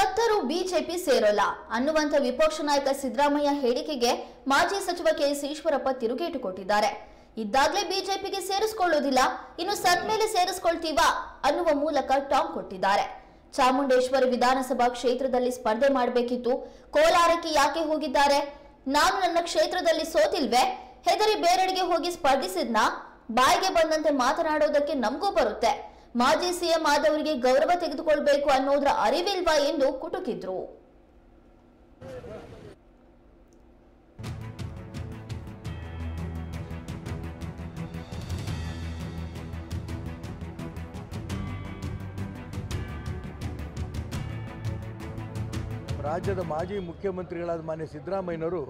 ಸತ್ತರೂ BJP ಸೇರಲ್ಲ ಅನ್ನುವಂತ ವಿಪಕ್ಷ ನಾಯಕ ಸಿದ್ಧರಾಮಯ್ಯ ಹೇಳಿಕೆಗೆ ಮಾಜಿ ಸಚಿವ ಕೆಎಸ್ ಈಶ್ವರಪ್ಪ ತಿರುಗೇಟು ಕೊಟ್ಟಿದ್ದಾರೆ. ಇದ್ದಾಗಲೇ ಬಿಜೆಪಿಗೆ ಸೇರಿಸಿಕೊಳ್ಳೋದಿಲ್ಲ, ಇನ್ನು ಸತ್ತ ಮೇಲೆ ಸೇರಿಸಿಕೊಳ್ಳತೀವಾ ಅನ್ನುವ ಮೂಲಕ ಟಾಂಗ್ ಕೊಟ್ಟಿದ್ದಾರೆ. ಚಾಮುಂಡೇಶ್ವರಿ ವಿಧಾನಸಭಾ ಕ್ಷೇತ್ರದಲ್ಲಿ ಸ್ಪರ್ಧೆ ಮಾಡಬೇಕಿತ್ತು, ಕೋಲಾರಕ್ಕೆ ಯಾಕೆ ಹೋಗಿದ್ದಾರೆ? ನಾನು ನನ್ನ ಕ್ಷೇತ್ರದಲ್ಲಿ ಸೋತಿಲ್ವೇ? ಹೆದರಿ ಬೇರೆಡೆಗೆ ಹೋಗಿ ಸ್ಪರ್ಧಿಸಿದ್ನಾ? ಬಾಯಿಗೆ ಬಂದಂತೆ ಮಾತನಾಡೋದಕ್ಕೆ ನಮಗೂ ಬರುತ್ತೆ. ಮಾಜಿ ಸಿಎಂ ಆದವರಿಗೆ ಗೌರವ ತೆಗೆದುಕೊಳ್ಳಬೇಕು ಅನ್ನೋದರ ಅರಿವಿಲ್ವಾ ಎಂದು ಕುಟುಕಿದ್ರು. ರಾಜ್ಯದ ಮಾಜಿ ಮುಖ್ಯಮಂತ್ರಿಗಳಾದ ಮಾನ್ಯ ಸಿದ್ದರಾಮಯ್ಯನವರು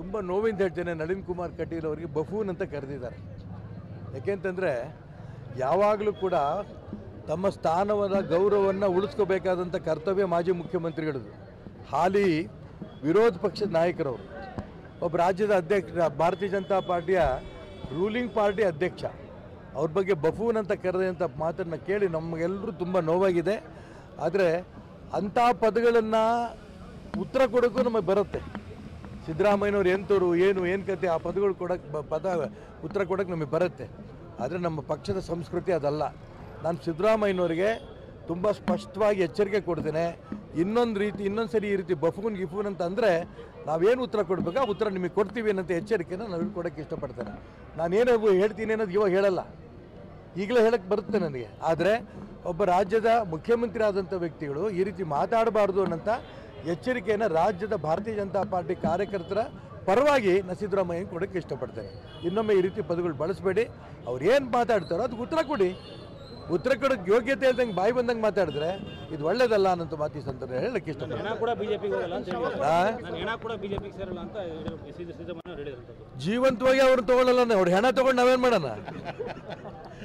ತುಂಬ ನೋವಿಂದ ಹೇಳ್ತೇನೆ, ನಳಿನ್ ಕುಮಾರ್ ಕಟೀಲ್ ಅವರಿಗೆ ಬಫೂನ್ ಅಂತ ಕರೆದಿದ್ದಾರೆ. ಯಾಕೆಂತಂದರೆ ಯಾವಾಗಲೂ ಕೂಡ ತಮ್ಮ ಸ್ಥಾನವನ್ನು ಗೌರವವನ್ನು ಉಳಿಸ್ಕೋಬೇಕಾದಂಥ ಕರ್ತವ್ಯ ಮಾಜಿ ಮುಖ್ಯಮಂತ್ರಿಗಳದ್ದು. ಹಾಲಿ ವಿರೋಧ ಪಕ್ಷದ ನಾಯಕರವರು, ಒಬ್ಬ ರಾಜ್ಯದ ಅಧ್ಯಕ್ಷ, ಭಾರತೀಯ ಜನತಾ ಪಾರ್ಟಿಯ ರೂಲಿಂಗ್ ಪಾರ್ಟಿ ಅಧ್ಯಕ್ಷ, ಅವ್ರ ಬಗ್ಗೆ ಬಫೂನ್ ಅಂತ ಕರೆದಂಥ ಮಾತನ್ನು ಕೇಳಿ ನಮಗೆಲ್ಲರೂ ತುಂಬ ನೋವಾಗಿದೆ. ಆದರೆ ಅಂಥ ಪದಗಳನ್ನು ಉತ್ತರ ಕೊಡೋಕ್ಕೂ ನಮಗೆ ಬರುತ್ತೆ. ಸಿದ್ದರಾಮಯ್ಯನವ್ರು ಎಂಥವ್ರು, ಏನು ಕತೆ, ಆ ಪದಗಳು ಕೊಡೋಕ್ಕೆ ಉತ್ತರ ಕೊಡೋಕ್ಕೆ ನಮಗೆ ಬರುತ್ತೆ. ಆದರೆ ನಮ್ಮ ಪಕ್ಷದ ಸಂಸ್ಕೃತಿ ಅದಲ್ಲ. ನಾನು ಸಿದ್ದರಾಮಯ್ಯನವರಿಗೆ ತುಂಬ ಸ್ಪಷ್ಟವಾಗಿ ಎಚ್ಚರಿಕೆ ಕೊಡ್ತೇನೆ. ಇನ್ನೊಂದು ಸರಿ ಈ ರೀತಿ ಬಫೂನ್ ಗಿಫೂನ್ ಅಂತ ಅಂದರೆ ನಾವೇನು ಉತ್ತರ ಕೊಡ್ಬೇಕಾ, ಉತ್ತರ ನಿಮಗೆ ಕೊಡ್ತೀವಿ ಅನ್ನೋಂಥ ಎಚ್ಚರಿಕೆನ ನಾವು ಕೊಡೋಕ್ಕೆ ಇಷ್ಟಪಡ್ತೇನೆ. ನಾನೇನೋ ಹೇಳ್ತೀನಿ ಅನ್ನೋದು ಇವಾಗ ಹೇಳಲ್ಲ, ಈಗಲೇ ಹೇಳಕ್ಕೆ ಬರುತ್ತೆ ನನಗೆ. ಆದರೆ ಒಬ್ಬ ರಾಜ್ಯದ ಮುಖ್ಯಮಂತ್ರಿ ಆದಂಥ ವ್ಯಕ್ತಿಗಳು ಈ ರೀತಿ ಮಾತಾಡಬಾರ್ದು ಅನ್ನೋಂಥ ಎಚ್ಚರಿಕೆಯನ್ನು ರಾಜ್ಯದ ಭಾರತೀಯ ಜನತಾ ಪಾರ್ಟಿ ಕಾರ್ಯಕರ್ತರ ಪರವಾಗಿ ನಾನು ಸಿದ್ದರಾಮಯ್ಯ ಕೊಡೋಕ್ಕೆ ಇಷ್ಟಪಡ್ತೇನೆ. ಇನ್ನೊಮ್ಮೆ ಈ ರೀತಿ ಪದಗಳು ಬಳಸಬೇಡಿ. ಅವ್ರು ಏನು ಮಾತಾಡ್ತಾರೋ ಅದಕ್ಕೆ ಉತ್ತರ ಕೊಡಿ. ಉತ್ತರ ಕೊಡೋಕ್ಕೆ ಯೋಗ್ಯತೆ ಇಲ್ದಂಗೆ ಬಾಯಿ ಬಂದಂಗೆ ಮಾತಾಡಿದ್ರೆ ಇದು ಒಳ್ಳೇದಲ್ಲ ಅನ್ನೋದು ಮಾತಿ ಸಂತ ಹೇಳಕ್ಕೆ ಇಷ್ಟಪಡ್ತಾರೆ. ಜೀವಂತವಾಗಿ ಅವ್ರು ತೊಗೊಳ್ಳಲ್ಲ, ಅವ್ರು ಹೆಣ ತೊಗೊಂಡು ನಾವೇನು ಮಾಡೋಣ?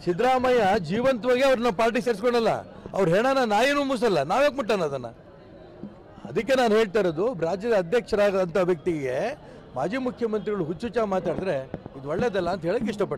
ಸಿದ್ದರಾಮಯ್ಯ ಜೀವಂತವಾಗಿ ಅವ್ರನ್ನ ಪಾರ್ಟಿ ಸೇರಿಸ್ಕೊಳಲ್ಲ, ಅವ್ರ ಹೆಣನ ನಾಯೇನು ಮುಸಲ್ಲ, ನಾವ್ಯಾಕೆ ಮುಟ್ಟೋಣ ಅದನ್ನು? ಅದಕ್ಕೆ ನಾನು ಹೇಳ್ತಾ ಇರೋದು, ರಾಜ್ಯದ ಅಧ್ಯಕ್ಷರಾದಂಥ ವ್ಯಕ್ತಿಗೆ ಮಾಜಿ ಮುಖ್ಯಮಂತ್ರಿಗಳು ಹುಚ್ಚುಚ್ಚ ಮಾತಾಡಿದ್ರೆ ಇದು ಒಳ್ಳೇದಲ್ಲ ಅಂತ ಹೇಳಕ್ಕೆ ಇಷ್ಟಪಡ್ತೀನಿ.